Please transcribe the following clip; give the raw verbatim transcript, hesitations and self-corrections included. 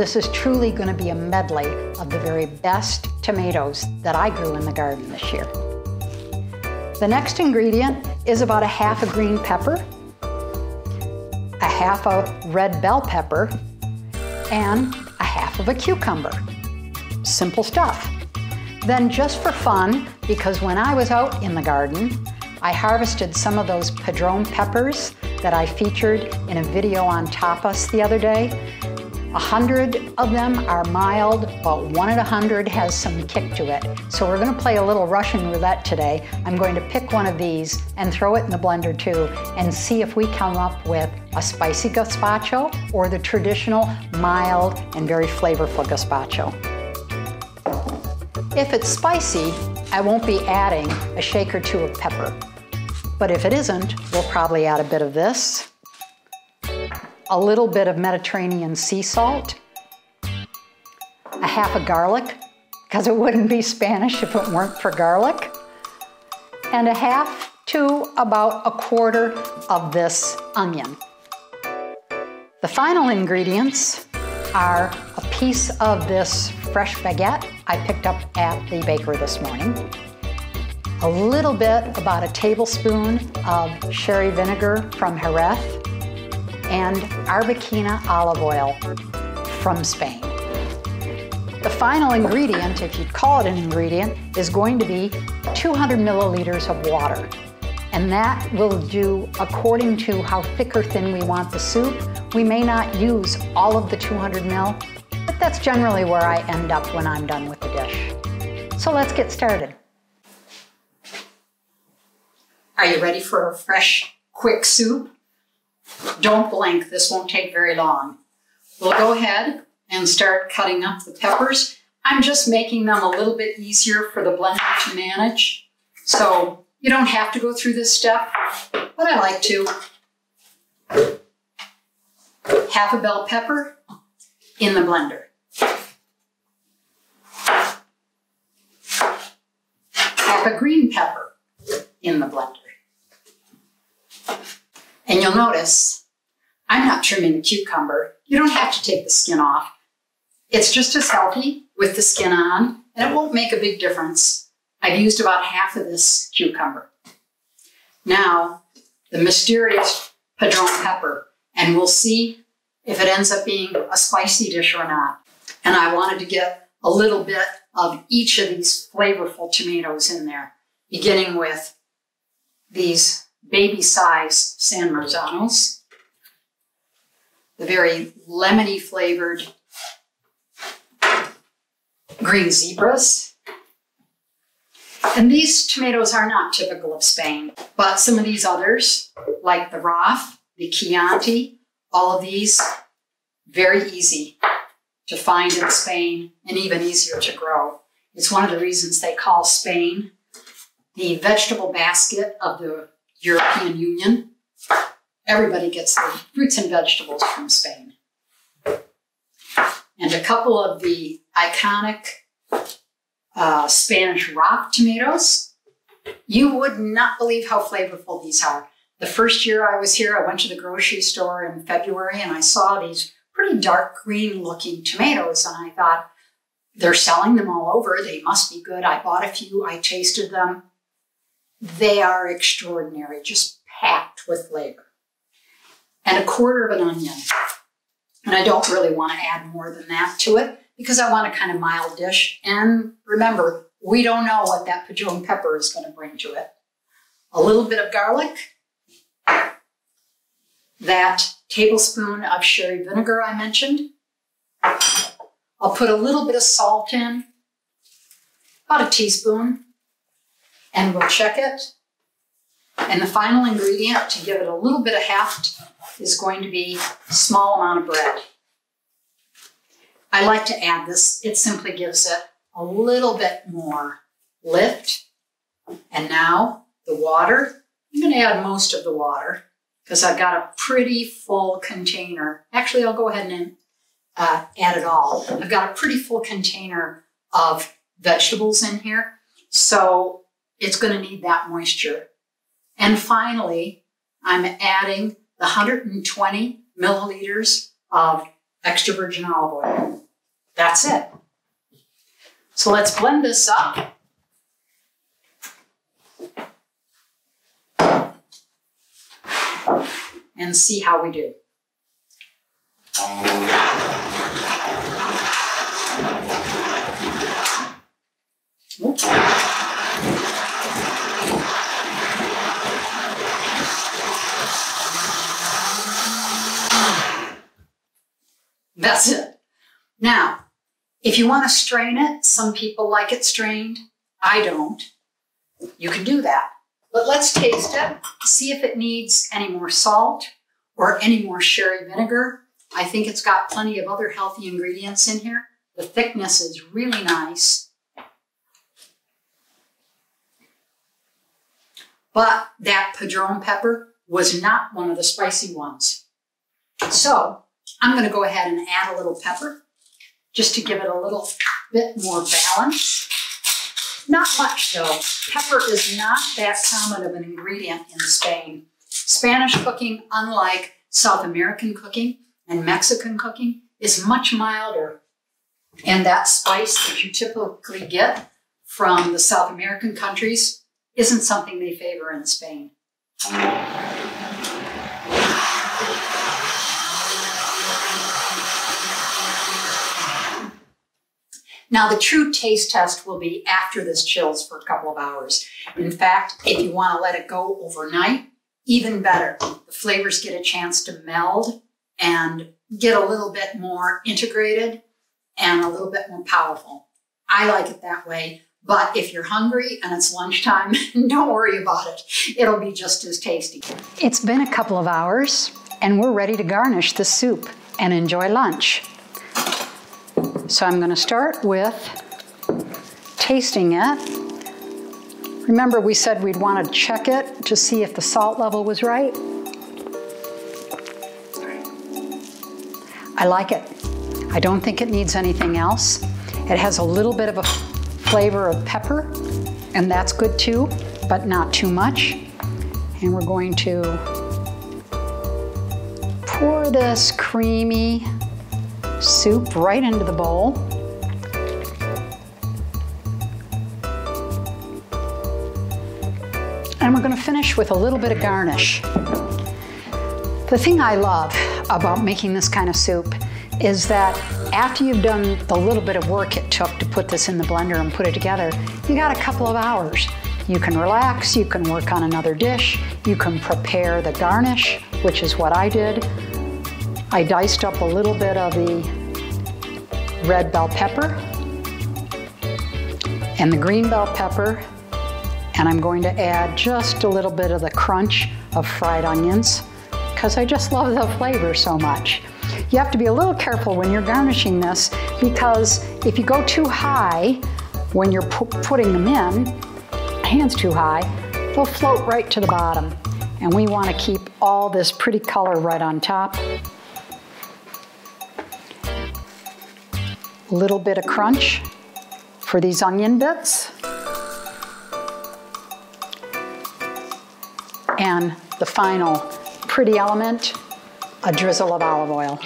This is truly going to be a medley of the very best tomatoes that I grew in the garden this year. The next ingredient is about a half a green pepper, a half a red bell pepper, and a half of a cucumber. Simple stuff. Then just for fun, because when I was out in the garden, I harvested some of those Padron peppers that I featured in a video on tapas the other day. A hundred of them are mild, but one in a hundred has some kick to it. So we're gonna play a little Russian roulette today. I'm going to pick one of these and throw it in the blender too and see if we come up with a spicy gazpacho or the traditional mild and very flavorful gazpacho. If it's spicy, I won't be adding a shake or two of pepper. But if it isn't, we'll probably add a bit of this, a little bit of Mediterranean sea salt, a half a garlic, because it wouldn't be Spanish if it weren't for garlic, and a half to about a quarter of this onion. The final ingredients are a piece of this fresh baguette I picked up at the baker this morning, a little bit, about a tablespoon of sherry vinegar from Jerez, and arbequina olive oil from Spain. The final ingredient, if you'd call it an ingredient, is going to be two hundred milliliters of water. And that will do according to how thick or thin we want the soup. We may not use all of the two hundred mil, but that's generally where I end up when I'm done with the dish. So let's get started. Are you ready for a fresh, quick soup? Don't blink, this won't take very long. We'll go ahead and start cutting up the peppers. I'm just making them a little bit easier for the blender to manage. So you don't have to go through this step, but I like to. Half a bell pepper in the blender. Half a green pepper in the blender. And you'll notice, I'm not trimming the cucumber. You don't have to take the skin off. It's just as healthy with the skin on, and it won't make a big difference. I've used about half of this cucumber. Now, the mysterious Padron pepper, and we'll see if it ends up being a spicy dish or not. And I wanted to get a little bit of each of these flavorful tomatoes in there, beginning with these baby size San Marzanos, the very lemony flavored green zebras. And these tomatoes are not typical of Spain, but some of these others, like the Raff, the Chianti, all of these, very easy to find in Spain and even easier to grow. It's one of the reasons they call Spain the vegetable basket of the European Union. Everybody gets the fruits and vegetables from Spain. And a couple of the iconic uh, Spanish rock tomatoes. You would not believe how flavorful these are. The first year I was here, I went to the grocery store in February and I saw these pretty dark green looking tomatoes and I thought, they're selling them all over, they must be good. I bought a few, I tasted them. They are extraordinary, just packed with flavor. And a quarter of an onion. And I don't really want to add more than that to it because I want a kind of mild dish. And remember, we don't know what that Padron pepper is going to bring to it. A little bit of garlic. That tablespoon of sherry vinegar I mentioned. I'll put a little bit of salt in, about a teaspoon, and we'll check it. And the final ingredient to give it a little bit of heft is going to be a small amount of bread. I like to add this. It simply gives it a little bit more lift. And now the water. I'm going to add most of the water because I've got a pretty full container. Actually, I'll go ahead and uh, add it all. I've got a pretty full container of vegetables in here. So it's going to need that moisture. And finally, I'm adding the one hundred twenty milliliters of extra virgin olive oil. That's it. So let's blend this up. And see how we do. Oops. That's it. Now, if you want to strain it, some people like it strained. I don't. You can do that. But let's taste it, see if it needs any more salt or any more sherry vinegar. I think it's got plenty of other healthy ingredients in here. The thickness is really nice. But that Padron pepper was not one of the spicy ones. So I'm going to go ahead and add a little pepper just to give it a little bit more balance. Not much though. Pepper is not that common of an ingredient in Spain. Spanish cooking, unlike South American cooking and Mexican cooking, is much milder. And that spice that you typically get from the South American countries isn't something they favor in Spain. Now, the true taste test will be after this chills for a couple of hours. In fact, if you want to let it go overnight, even better. The flavors get a chance to meld and get a little bit more integrated and a little bit more powerful. I like it that way, but if you're hungry and it's lunchtime, don't worry about it. It'll be just as tasty. It's been a couple of hours and we're ready to garnish the soup and enjoy lunch. So I'm going to start with tasting it. Remember, we said we'd want to check it to see if the salt level was right. I like it. I don't think it needs anything else. It has a little bit of a flavor of pepper, and that's good too, but not too much. And we're going to pour this creamy soup right into the bowl. And we're going to finish with a little bit of garnish. The thing I love about making this kind of soup is that after you've done the little bit of work it took to put this in the blender and put it together, you got a couple of hours. You can relax, you can work on another dish, you can prepare the garnish, which is what I did. I diced up a little bit of the red bell pepper and the green bell pepper, and I'm going to add just a little bit of the crunch of fried onions because I just love the flavor so much. You have to be a little careful when you're garnishing this because if you go too high when you're pu putting them in, hands too high, they'll float right to the bottom, and we want to keep all this pretty color right on top. Little bit of crunch for these onion bits. And the final pretty element, a drizzle of olive oil.